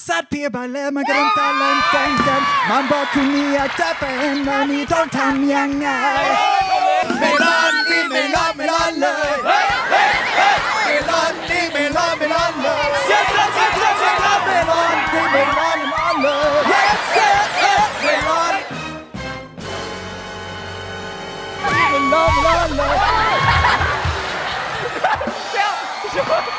Sad pia balem agaram talam tangam mambo kunia tapen nani don't tam yang ngai melon di melon melon le melon di melon melon le melon di melon melon le melon melon melon le